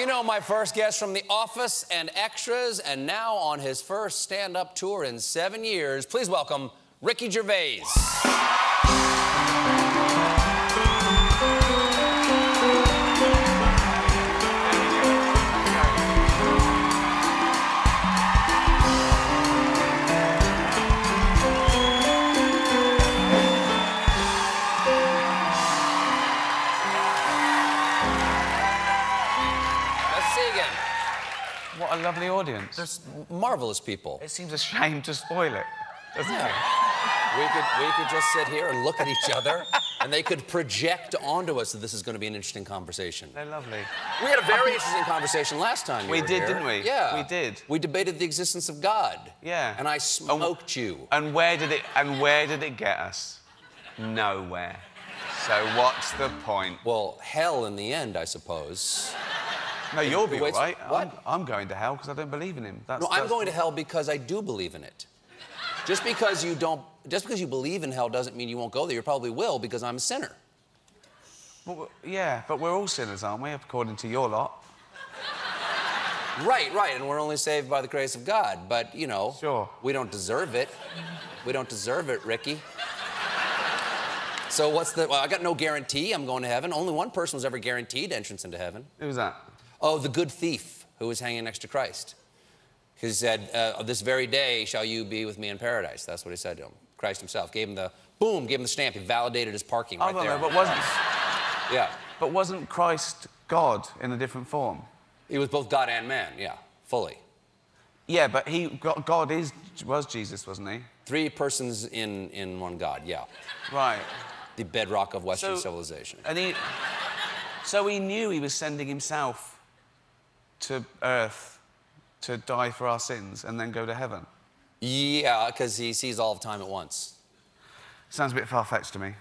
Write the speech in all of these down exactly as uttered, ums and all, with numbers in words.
You know my first guest from The Office and Extras, and now on his first stand-up tour in seven years, please welcome Ricky Gervais. What a lovely audience. There's marvelous people. It seems a shame to spoil it, doesn't yeah. it? We could, we could just sit here and look at each other, and they could project onto us that this is going to be an interesting conversation. They're lovely. We had a very interesting conversation last time you We were did, here. didn't we? Yeah. We did. We debated the existence of God. Yeah. And I smoked and, you. And where did it, and where did it get us? Nowhere. So what's the point? Well, hell in the end, I suppose. No, you'll be all right. I'm, I'm going to hell because I don't believe in him. That's, no, I'm that's... going to hell because I do believe in it. Just because you don't... Just because you believe in hell doesn't mean you won't go there. You probably will, because I'm a sinner. Well, yeah, but we're all sinners, aren't we, according to your lot? Right, right, and we're only saved by the grace of God, but, you know... Sure. We don't deserve it. We don't deserve it, Ricky. So what's the... Well, I got no guarantee I'm going to heaven. Only one person was ever guaranteed entrance into heaven. Who's that? Oh, the good thief who was hanging next to Christ. He said, uh, this very day shall you be with me in paradise. That's what he said to him. Christ himself gave him the, boom, gave him the stamp. He validated his parking right there. Oh, no, no, but wasn't... Yeah. But wasn't Christ God in a different form? He was both God and man, yeah, fully. Yeah, but he, God is, was Jesus, wasn't he? Three persons in, in one God, yeah. Right. The bedrock of Western so, civilization. And he... So he knew he was sending himself to Earth to die for our sins and then go to heaven? Yeah, because he sees all of time at once. Sounds a bit far-fetched to me.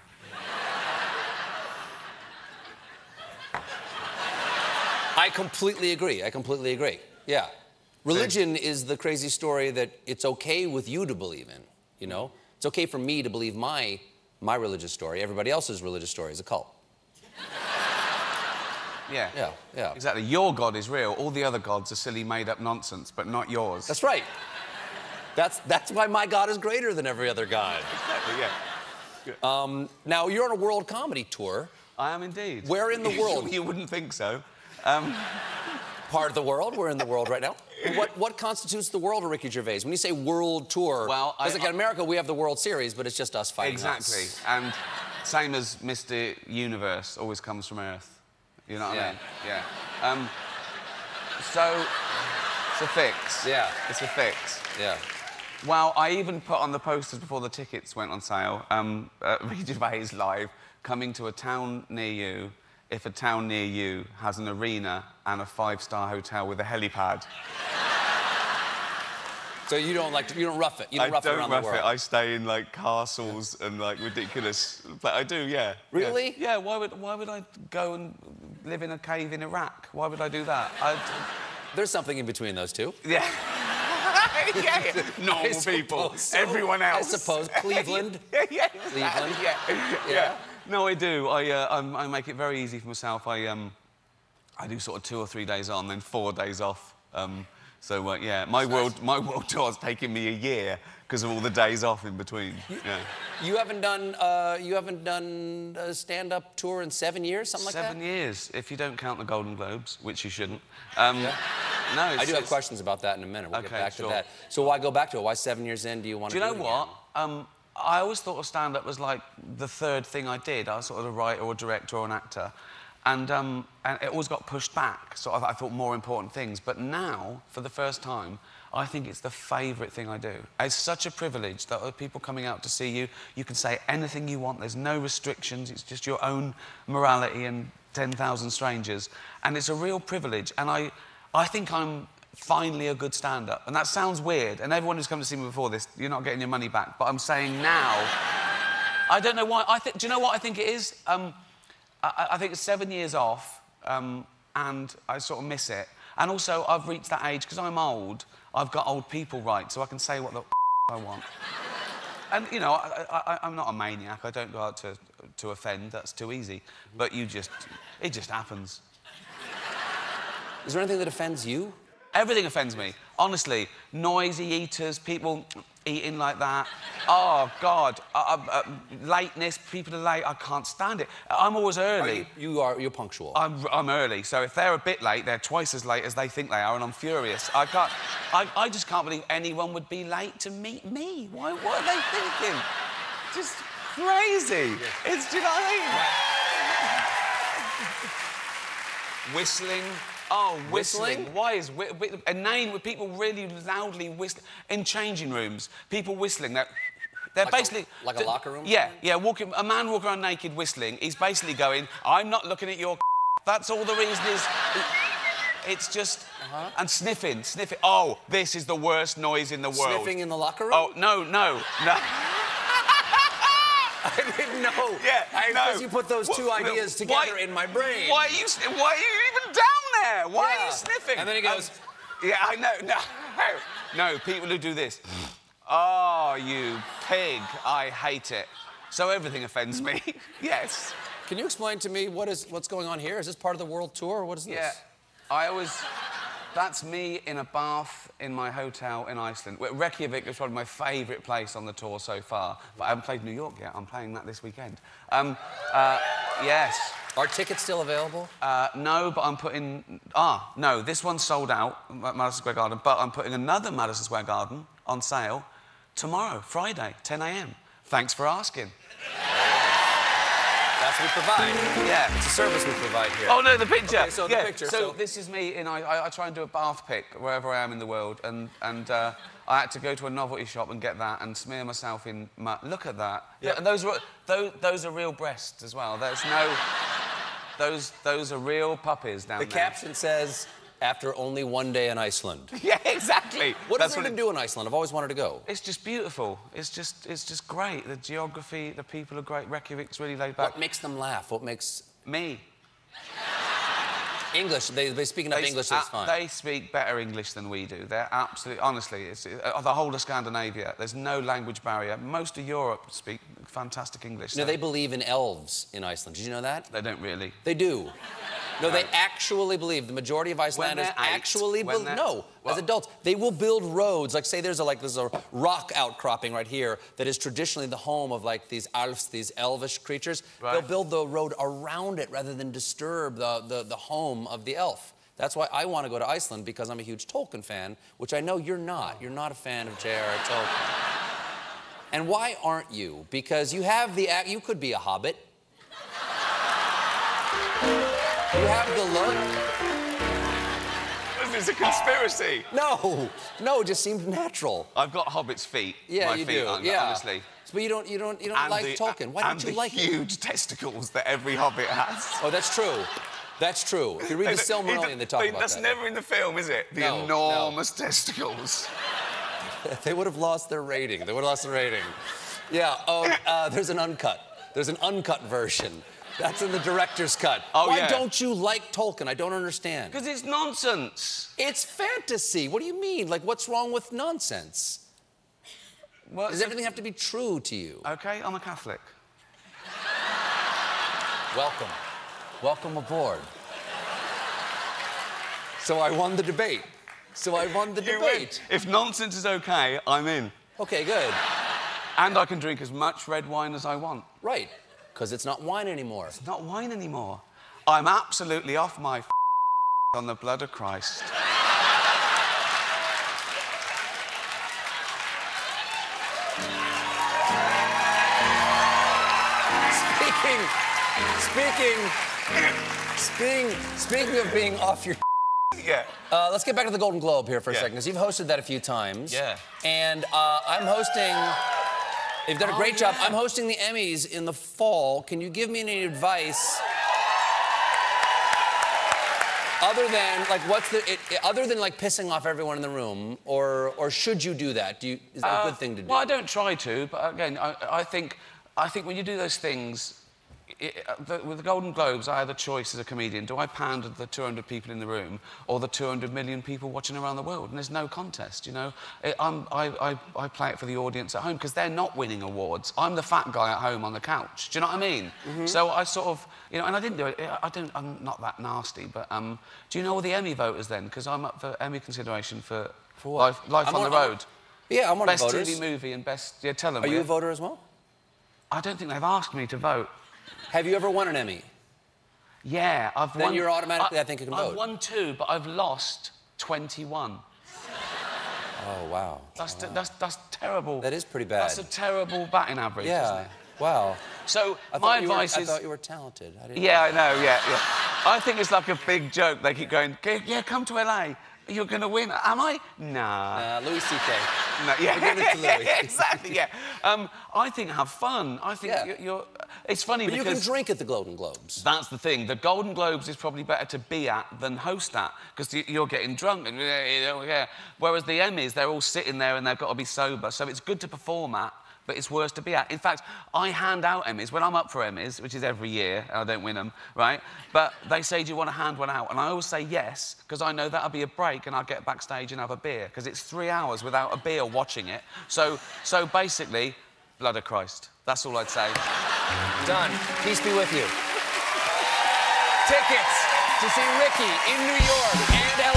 I completely agree. I completely agree. Yeah. Religion See? is the crazy story that it's okay with you to believe in, you know? It's okay for me to believe my, my religious story. Everybody else's religious story is a cult. Yeah. Yeah, yeah. Exactly. Your God is real. All the other gods are silly, made-up nonsense, but not yours. That's right. That's, that's why my God is greater than every other god. Exactly, yeah. Good. Um, now, you're on a world comedy tour. I am indeed. Where in the world? You wouldn't think so. Um... Part of the world. We're in the world right now. What, what constitutes the world of Ricky Gervais? When you say world tour, well, I, like I, in America, we have the World Series, but it's just us fighting Exactly. Us. And same as Mister Universe always comes from Earth. You know what yeah. I mean? Yeah. Um, so, it's a fix. Yeah. It's a fix. Yeah. Well, I even put on the posters before the tickets went on sale, um, uh, Ricky Gervais live, coming to a town near you, if a town near you has an arena and a five-star hotel with a helipad. So you don't like to, you don't rough it. You don't rough it around the world. I don't rough it. I stay in like castles and like ridiculous. But I do, yeah. Really? Yeah. yeah. Why would Why would I go and live in a cave in Iraq? Why would I do that? I'd... There's something in between those two. Yeah. yeah, yeah. Normal suppose, people. So, everyone else. I suppose Cleveland. yeah, yeah. Cleveland. Yeah. Yeah. yeah. No, I do. I uh, I make it very easy for myself. I um I do sort of two or three days on, then four days off. Um. So, uh, yeah, my That's world nice. my world tour's taking me a year because of all the days off in between. You, yeah. you haven't done uh, you haven't done a stand-up tour in seven years, something seven like that. Seven years, if you don't count the Golden Globes, which you shouldn't. Um, yeah. No, it's, I do it's... have questions about that in a minute. We'll okay, get back sure. to that. So why go back to it? Why seven years in? Do you want to? Do you do know it what? Um, I always thought of stand-up was like the third thing I did. I was sort of a writer or a director or an actor. And, um, and it always got pushed back, so I, I thought more important things. But now, for the first time, I think it's the favourite thing I do. It's such a privilege that other people coming out to see you, you can say anything you want, there's no restrictions, it's just your own morality and ten thousand strangers. And it's a real privilege, and I, I think I'm finally a good stand-up. And that sounds weird, and everyone who's come to see me before this, you're not getting your money back, but I'm saying now... I don't know why, I think... Do you know what I think it is? Um... I, I think it's seven years off, um, and I sort of miss it. And also, I've reached that age, because I'm old, I've got old people rights, so I can say what the f*** I want. And, you know, I, I, I'm not a maniac. I don't go out to, to offend. That's too easy. But you just... It just happens. Is there anything that offends you? Everything offends me. Honestly, noisy eaters, people eating like that. Oh, God. Uh, uh, lateness, people are late. I can't stand it. I'm always early. Are you, you are, you're punctual. I'm, I'm early, so if they're a bit late, they're twice as late as they think they are, and I'm furious. I can't... I, I just can't believe anyone would be late to meet me. Why, what are they thinking? Just crazy. Yes. It's... Do you know what I mean? Whistling. Oh, whistling. whistling? Why is... Whi whi a name with people really loudly whistling. In changing rooms, people whistling. They're, they're like basically... A, like a locker room? Yeah, yeah. Walking, a man walking around naked whistling, he's basically going, I'm not looking at your That's all the reason is... It's just... Uh-huh. And sniffing, sniffing. Oh, this is the worst noise in the world. Sniffing in the locker room? Oh, no, no, no. I didn't know. Yeah, I know. Because you put those two what, ideas together why, in my brain. Why are you... Why are you even down? Why yeah. are you sniffing? And then he goes... Um, yeah, I know, no. No, people who do this. Oh, you pig. I hate it. So everything offends me. Yes. Can you explain to me what is, what's going on here? Is this part of the world tour, or what is this? Yeah, I always... That's me in a bath in my hotel in Iceland. Reykjavik is probably my favourite place on the tour so far. But I haven't played New York yet. I'm playing that this weekend. Um, uh, yes. Are tickets still available? Uh, no, but I'm putting... Ah, no, this one's sold out at Madison Square Garden, but I'm putting another Madison Square Garden on sale tomorrow, Friday, ten a m Thanks for asking. That's what we provide. Yeah. It's a service we provide here. Oh, no, the picture. Okay, so yeah. the picture. So, so this is me, and I, I, I try and do a bath pic wherever I am in the world, and, and uh, I had to go to a novelty shop and get that and smear myself in my... Look at that. Yeah. And those are, those, those are real breasts as well. There's no... Those, those are real puppies down there. The caption says, after only one day in Iceland. Yeah, exactly. What does it do in Iceland? I've always wanted to go. It's just beautiful. It's just, it's just great. The geography, the people are great. Reykjavik's really laid back. What makes them laugh? What makes... Me. English. They, they speak enough they, English, that's fine. They speak better English than we do. They're absolutely... Honestly, it's, uh, the whole of Scandinavia, there's no language barrier. Most of Europe speak fantastic English. No, so. They believe in elves in Iceland. Did you know that? They don't really. They do. No, they actually believe. The majority of Icelanders eight, actually believe. No, well, as adults, they will build roads. Like, say, there's a like, there's a rock outcropping right here that is traditionally the home of like these alfs, these elvish creatures. Right. They'll build the road around it rather than disturb the the, the home of the elf. That's why I want to go to Iceland, because I'm a huge Tolkien fan, which I know you're not. You're not a fan of J R R Tolkien. And why aren't you? Because you have the you could be a hobbit. You have the look. This is a conspiracy. No, no, it just seemed natural. I've got hobbit's feet. Yeah, my you feet do. Aren't, yeah. Honestly. But you don't, you don't, you don't and like the, Tolkien. Why don't you like it? And the huge testicles that every hobbit has. Oh, that's true. That's true. If you read the Silmarillion, they talk about that. That's never in the film, is it? The no, enormous no. testicles. They would have lost their rating. They would have lost their rating. Yeah. Oh, uh, there's an uncut. There's an uncut version. That's in the director's cut. Oh, Why yeah. don't you like Tolkien? I don't understand. Because it's nonsense. It's fantasy. What do you mean? Like, what's wrong with nonsense? Well, Does everything have to be true to you? OK, I'm a Catholic. Welcome. Welcome aboard. So I won the debate. So I won the you debate. Win. If nonsense is OK, I'm in. OK, good. And I can drink as much red wine as I want. Right. Because it's not wine anymore. It's not wine anymore. I'm absolutely off my f on the blood of Christ. Speaking... Speaking... speaking... Speaking of being off your... Yeah. Uh, let's get back to the Golden Globe here for a yeah. second, because you've hosted that a few times. Yeah. And uh, I'm hosting... They've done a great oh, yeah. job. I'm hosting the Emmys in the fall. Can you give me any advice other than like what's the it, other than like pissing off everyone in the room, or or should you do that? Do you is that uh, a good thing to do? Well, I don't try to, but again, I, I think I think when you do those things, It, the, with the Golden Globes, I had a choice as a comedian. Do I pander to the two hundred people in the room or the two hundred million people watching around the world? And there's no contest, you know? It, I'm, I, I, I play it for the audience at home because they're not winning awards. I'm the fat guy at home on the couch. Do you know what I mean? Mm-hmm. So I sort of, you know, and I didn't do it. I don't, I'm not that nasty, but um, do you know all the Emmy voters then? Because I'm up for Emmy consideration for, for what? Life, life on, on the Road. I'm, yeah, I'm one of the voters. Best T V movie and best, yeah, tell them. Are you yeah. a voter as well? I don't think they've asked me to vote. Have you ever won an Emmy? Yeah, I've then won... Then you're automatically, I, I think, you can vote. I've won two, but I've lost twenty-one. Oh, wow. That's, oh, wow. that's, that's terrible. That is pretty bad. That's a terrible batting average, yeah. isn't it? Wow. So, my advice were, is... I thought you were talented. I didn't yeah, know. I know, yeah, yeah. I think it's like a big joke. They keep going, yeah, come to L A. You're going to win. Am I? Nah. Nah, Louis C K No, yeah. We'll give it to Louis. Yeah, exactly, yeah. Um, I think have fun. I think yeah. you're, you're... It's funny but because... you can drink at the Golden Globes. That's the thing. The Golden Globes is probably better to be at than host at, because you're getting drunk and... yeah. Whereas the Emmys, they're all sitting there and they've got to be sober, so it's good to perform at, but it's worse to be at. In fact, I hand out Emmys. When I'm up for Emmys, which is every year, and I don't win them, right? But they say, do you want to hand one out? And I always say yes, because I know that'll be a break and I'll get backstage and have a beer, because it's three hours without a beer watching it. So, so basically, blood of Christ. That's all I'd say. Done. Peace be with you. Tickets to see Ricky in New York and